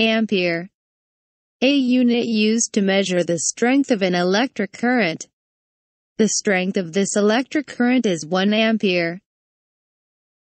Ampere, a unit used to measure the strength of an electric current. The strength of this electric current is 1 ampere.